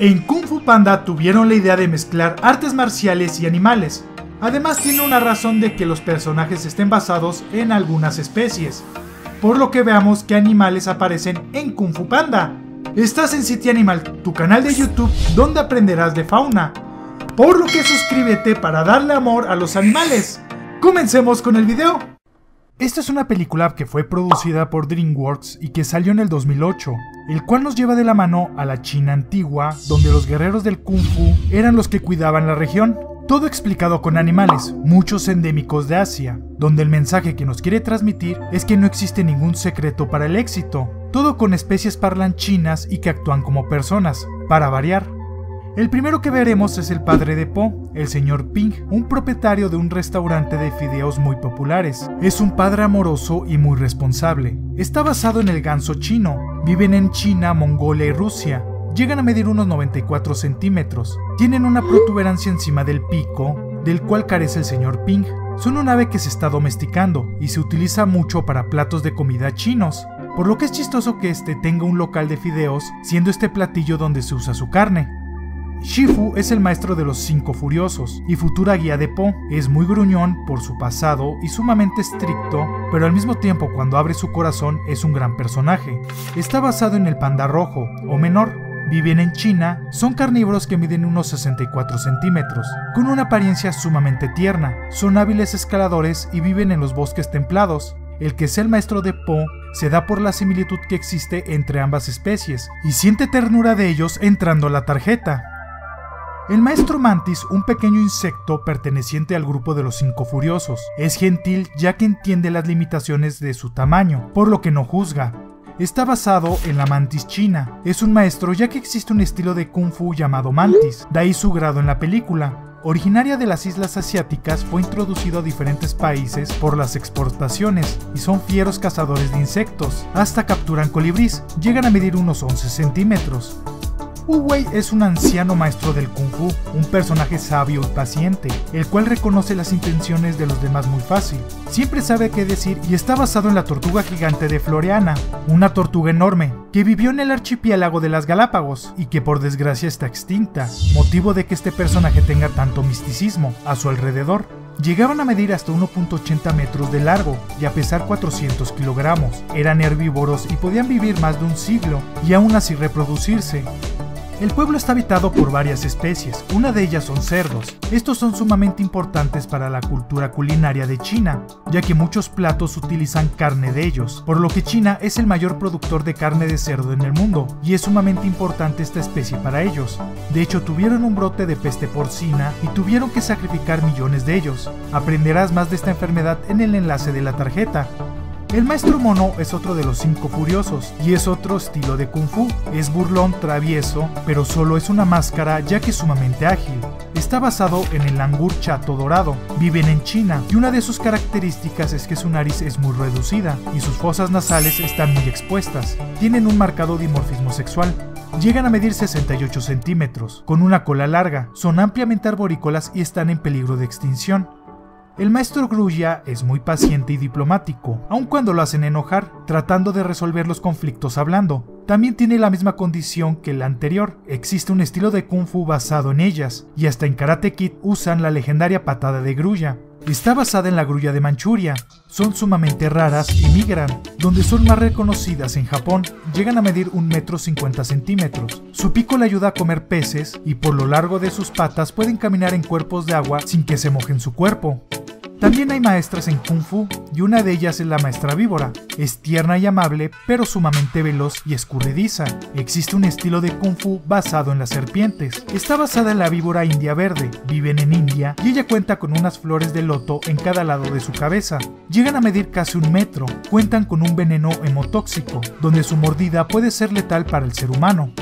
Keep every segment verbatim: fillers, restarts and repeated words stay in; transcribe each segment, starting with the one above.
En Kung Fu Panda tuvieron la idea de mezclar artes marciales y animales. Además tiene una razón de que los personajes estén basados en algunas especies, por lo que veamos qué animales aparecen en Kung Fu Panda. Estás en City Animal, tu canal de YouTube donde aprenderás de fauna, por lo que suscríbete para darle amor a los animales. ¡Comencemos con el video! Esta es una película que fue producida por DreamWorks y que salió en el dos mil ocho, el cual nos lleva de la mano a la China antigua, donde los guerreros del Kung Fu eran los que cuidaban la región. Todo explicado con animales, muchos endémicos de Asia, donde el mensaje que nos quiere transmitir es que no existe ningún secreto para el éxito, todo con especies parlanchinas y que actúan como personas, para variar. El primero que veremos es el padre de Po, el señor Ping, un propietario de un restaurante de fideos muy populares. Es un padre amoroso y muy responsable. Está basado en el ganso chino. Viven en China, Mongolia y Rusia. Llegan a medir unos noventa y cuatro centímetros, tienen una protuberancia encima del pico, del cual carece el señor Ping. Son un ave que se está domesticando y se utiliza mucho para platos de comida chinos, por lo que es chistoso que este tenga un local de fideos, siendo este platillo donde se usa su carne. Shifu es el maestro de los cinco furiosos y futura guía de Po. Es muy gruñón por su pasado y sumamente estricto, pero al mismo tiempo cuando abre su corazón es un gran personaje. Está basado en el panda rojo o menor. Viven en China, son carnívoros que miden unos sesenta y cuatro centímetros, con una apariencia sumamente tierna, son hábiles escaladores y viven en los bosques templados. El que es el maestro de Po se da por la similitud que existe entre ambas especies y siente ternura de ellos entrando a la tarjeta. El maestro Mantis, un pequeño insecto perteneciente al grupo de los cinco furiosos, es gentil ya que entiende las limitaciones de su tamaño, por lo que no juzga. Está basado en la mantis china, es un maestro ya que existe un estilo de Kung Fu llamado mantis, de ahí su grado en la película. Originaria de las islas asiáticas, fue introducido a diferentes países por las exportaciones y son fieros cazadores de insectos, hasta capturan colibrís, llegan a medir unos once centímetros. Hu Wei es un anciano maestro del Kung Fu, un personaje sabio y paciente, el cual reconoce las intenciones de los demás muy fácil. Siempre sabe qué decir y está basado en la tortuga gigante de Floreana, una tortuga enorme, que vivió en el archipiélago de las Galápagos y que por desgracia está extinta, motivo de que este personaje tenga tanto misticismo a su alrededor. Llegaban a medir hasta uno punto ochenta metros de largo y a pesar cuatrocientos kilogramos, eran herbívoros y podían vivir más de un siglo y aún así reproducirse. El pueblo está habitado por varias especies, una de ellas son cerdos. Estos son sumamente importantes para la cultura culinaria de China, ya que muchos platos utilizan carne de ellos, por lo que China es el mayor productor de carne de cerdo en el mundo, y es sumamente importante esta especie para ellos. De hecho, tuvieron un brote de peste porcina y tuvieron que sacrificar millones de ellos. Aprenderás más de esta enfermedad en el enlace de la tarjeta. El maestro Mono es otro de los cinco furiosos y es otro estilo de Kung Fu. Es burlón, travieso, pero solo es una máscara ya que es sumamente ágil. Está basado en el langur chato dorado. Viven en China y una de sus características es que su nariz es muy reducida y sus fosas nasales están muy expuestas. Tienen un marcado dimorfismo sexual. Llegan a medir sesenta y ocho centímetros, con una cola larga, son ampliamente arborícolas y están en peligro de extinción. El maestro Grulla es muy paciente y diplomático, aun cuando lo hacen enojar, tratando de resolver los conflictos hablando. También tiene la misma condición que la anterior, existe un estilo de Kung Fu basado en ellas, y hasta en Karate Kid usan la legendaria patada de Grulla. Está basada en la grulla de Manchuria, son sumamente raras y migran, donde son más reconocidas en Japón, llegan a medir un metro cincuenta centímetros. Su pico le ayuda a comer peces y por lo largo de sus patas pueden caminar en cuerpos de agua sin que se mojen su cuerpo. También hay maestras en Kung Fu y una de ellas es la Maestra Víbora. Es tierna y amable, pero sumamente veloz y escurridiza. Existe un estilo de Kung Fu basado en las serpientes. Está basada en la víbora india verde, viven en India y ella cuenta con unas flores de loto en cada lado de su cabeza. Llegan a medir casi un metro, cuentan con un veneno hemotóxico, donde su mordida puede ser letal para el ser humano.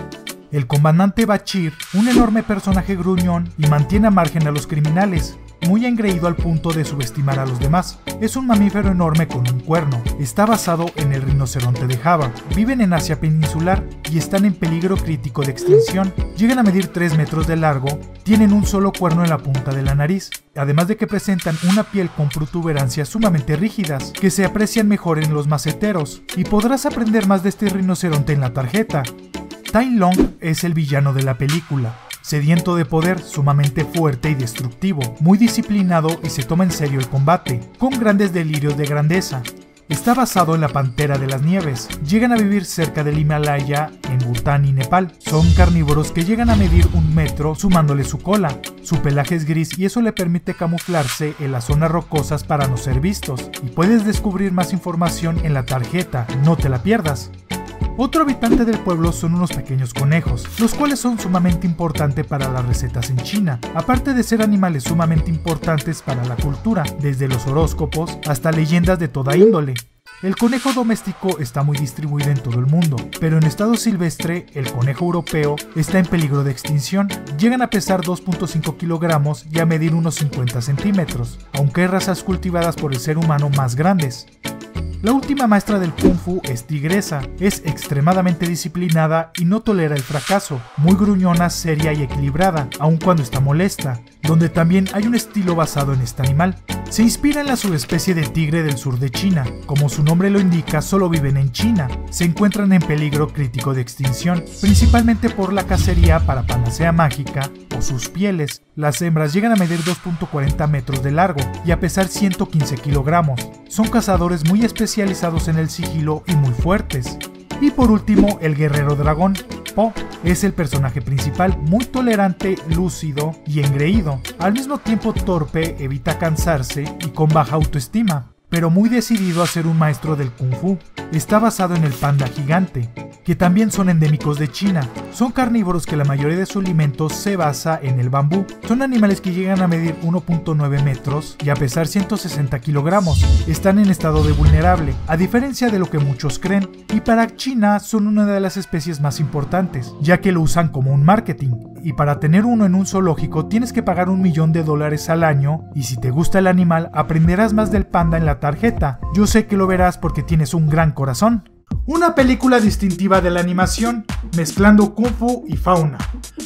El comandante Vachir, un enorme personaje gruñón y mantiene a margen a los criminales. Muy engreído al punto de subestimar a los demás, es un mamífero enorme con un cuerno, está basado en el rinoceronte de Java, viven en Asia peninsular y están en peligro crítico de extinción, llegan a medir tres metros de largo, tienen un solo cuerno en la punta de la nariz, además de que presentan una piel con protuberancias sumamente rígidas, que se aprecian mejor en los maceteros, y podrás aprender más de este rinoceronte en la tarjeta. Tai Lung es el villano de la película, sediento de poder, sumamente fuerte y destructivo, muy disciplinado y se toma en serio el combate, con grandes delirios de grandeza. Está basado en la Pantera de las Nieves. Llegan a vivir cerca del Himalaya, en Bután y Nepal. Son carnívoros que llegan a medir un metro sumándole su cola. Su pelaje es gris y eso le permite camuflarse en las zonas rocosas para no ser vistos. Y puedes descubrir más información en la tarjeta, no te la pierdas. Otro habitante del pueblo son unos pequeños conejos, los cuales son sumamente importantes para las recetas en China, aparte de ser animales sumamente importantes para la cultura, desde los horóscopos hasta leyendas de toda índole. El conejo doméstico está muy distribuido en todo el mundo, pero en estado silvestre el conejo europeo está en peligro de extinción. Llegan a pesar dos punto cinco kilogramos y a medir unos cincuenta centímetros, aunque hay razas cultivadas por el ser humano más grandes. La última maestra del Kung Fu es Tigresa, es extremadamente disciplinada y no tolera el fracaso, muy gruñona, seria y equilibrada, aun cuando está molesta, donde también hay un estilo basado en este animal. Se inspira en la subespecie de tigre del sur de China, como su nombre lo indica solo viven en China, se encuentran en peligro crítico de extinción, principalmente por la cacería para panacea mágica o sus pieles. Las hembras llegan a medir dos punto cuarenta metros de largo y a pesar ciento quince kilogramos, son cazadores muy especializados en el sigilo y muy fuertes. Y por último, el guerrero dragón, Po, es el personaje principal, muy tolerante, lúcido y engreído, al mismo tiempo torpe, evita cansarse y con baja autoestima, pero muy decidido a ser un maestro del Kung Fu. Está basado en el panda gigante, que también son endémicos de China. Son carnívoros que la mayoría de su alimento se basa en el bambú. Son animales que llegan a medir uno punto nueve metros y a pesar ciento sesenta kilogramos. Están en estado de vulnerable, a diferencia de lo que muchos creen. Y para China son una de las especies más importantes, ya que lo usan como un marketing. Y para tener uno en un zoológico tienes que pagar un millón de dólares al año. Y si te gusta el animal, aprenderás más del panda en la tarjeta. Yo sé que lo verás porque tienes un gran corazón. Una película distintiva de la animación, mezclando Kung Fu y fauna.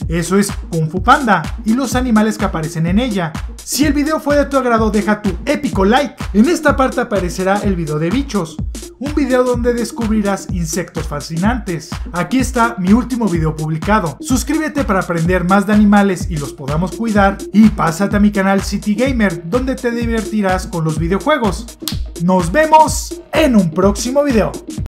Eso es Kung Fu Panda y los animales que aparecen en ella. Si el video fue de tu agrado, deja tu épico like. En esta parte aparecerá el video de bichos, un video donde descubrirás insectos fascinantes. Aquí está mi último video publicado. Suscríbete para aprender más de animales y los podamos cuidar. Y pásate a mi canal City Gamer, donde te divertirás con los videojuegos. Nos vemos en un próximo video.